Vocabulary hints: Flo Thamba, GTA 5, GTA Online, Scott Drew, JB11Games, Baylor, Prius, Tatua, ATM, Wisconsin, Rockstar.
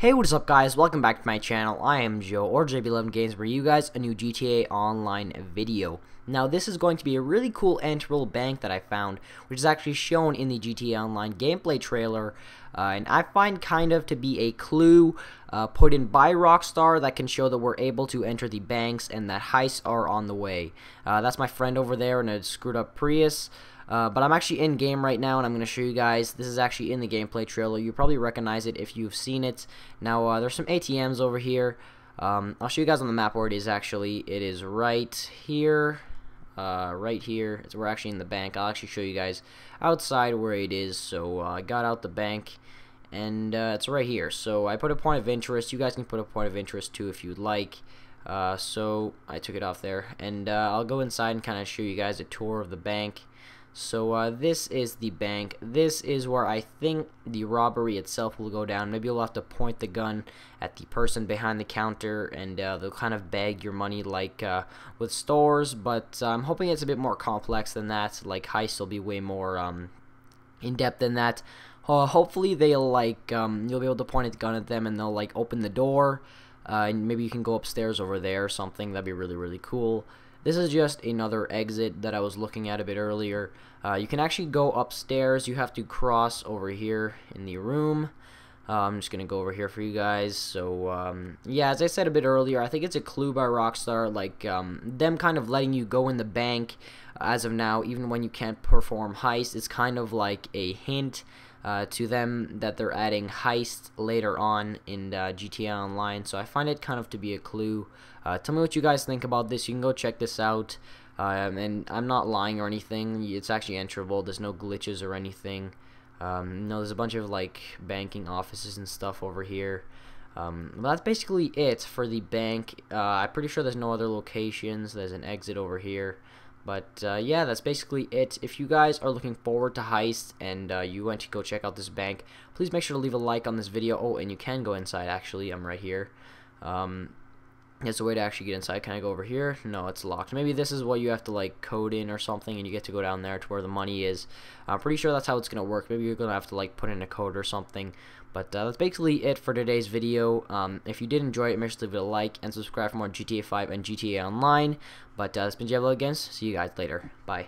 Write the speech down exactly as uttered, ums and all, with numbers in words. Hey, what is up guys, welcome back to my channel. I am Joe, or J B eleven Games, for you guys a new G T A Online video. Now this is going to be a really cool enterable bank that I found, which is actually shown in the G T A Online gameplay trailer, uh, and I find kind of to be a clue uh, put in by Rockstar that can show that we're able to enter the banks and that heists are on the way. Uh, that's my friend over there in a screwed up Prius. Uh, but I'm actually in game right now, and I'm going to show you guys. This is actually in the gameplay trailer. You probably recognize it if you've seen it. Now, uh, there's some A T Ms over here. Um, I'll show you guys on the map where it is, actually. It is right here. Uh, right here. It's, we're actually in the bank. I'll actually show you guys outside where it is. So, uh, I got out the bank, and uh, it's right here. So, I put a point of interest. You guys can put a point of interest, too, if you'd like. Uh, so, I took it off there. And uh, I'll go inside and kind of show you guys a tour of the bank. So uh, this is the bank. This is where I think the robbery itself will go down. Maybe you'll have to point the gun at the person behind the counter, and uh, they'll kind of bag your money like uh, with stores, but uh, I'm hoping it's a bit more complex than that. Like heist will be way more um, in-depth than that. Uh, hopefully they'll like um, you'll be able to point a gun at them and they'll like open the door, uh, and maybe you can go upstairs over there or something. That'd be really, really cool. This is just another exit that I was looking at a bit earlier. Uh, you can actually go upstairs. You have to cross over here in the room. Uh, I'm just going to go over here for you guys. So, um, yeah, as I said a bit earlier, I think it's a clue by Rockstar, like um, them kind of letting you go in the bank uh, as of now, even when you can't perform heists. It's kind of like a hint uh, to them that they're adding heists later on in uh, G T A Online. So I find it kind of to be a clue. Uh, tell me what you guys think about this. You can go check this out. Um, and I'm not lying or anything. It's actually enterable. There's no glitches or anything. Um, no, there's a bunch of like banking offices and stuff over here. Um, well, that's basically it for the bank. Uh, I'm pretty sure there's no other locations. There's an exit over here. But uh, yeah, that's basically it. If you guys are looking forward to heists and uh, you want to go check out this bank, please make sure to leave a like on this video. Oh, and you can go inside, actually. I'm right here. Um, There's a way to actually get inside. Can I go over here? No, it's locked. Maybe this is what you have to like code in or something, and you get to go down there to where the money is. I'm pretty sure that's how it's going to work. Maybe you're going to have to like put in a code or something. But uh, that's basically it for today's video. Um, if you did enjoy it, make sure to leave it a like and subscribe for more G T A five and G T A Online. But uh, it's been J B eleven Games. See you guys later. Bye.